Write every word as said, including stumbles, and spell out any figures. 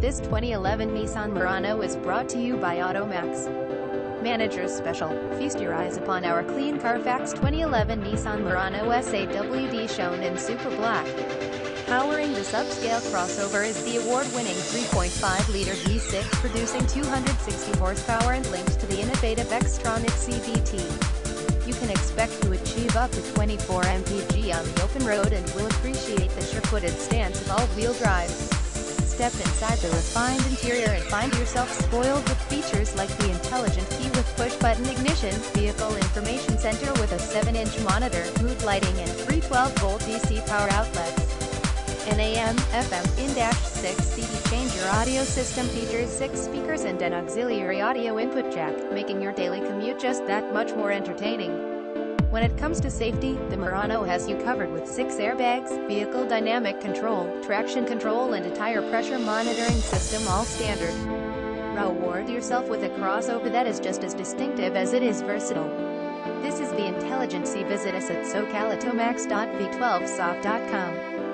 This twenty eleven Nissan Murano is brought to you by Auto Max. Manager's Special. Feast your eyes upon our clean Carfax twenty eleven Nissan Murano S A W D shown in Super Black. Powering this upscale crossover is the award-winning three point five liter V six producing two hundred sixty horsepower and linked to the innovative Xtronic C V T. You can expect to achieve up to twenty-four miles per gallon on the open road and will appreciate the sure-footed stance of all-wheel drive. Step inside the refined interior and find yourself spoiled with features like the Intelligent Key with push-button ignition, Vehicle Information Center with a seven inch monitor, Mood Lighting and three twelve volt D C power outlets, an A M F M in dash six C D changer audio system features six speakers and an auxiliary audio input jack, making your daily commute just that much more entertaining. When it comes to safety, the Murano has you covered with six airbags, vehicle dynamic control, traction control and a tire pressure monitoring system, all standard. Reward yourself with a crossover that is just as distinctive as it is versatile. This is the Intelligent Key. Visit us at socalitomax dot v twelve soft dot com.